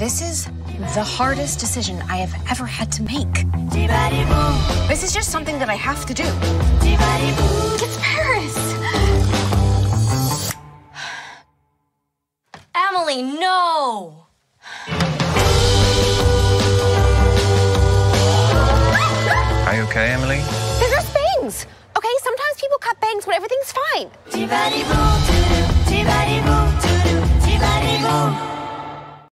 This is the hardest decision I have ever had to make. This is just something that I have to do. It's Paris! Emily, no! Are you okay, Emily? They're just bangs, okay? Sometimes people cut bangs when everything's fine.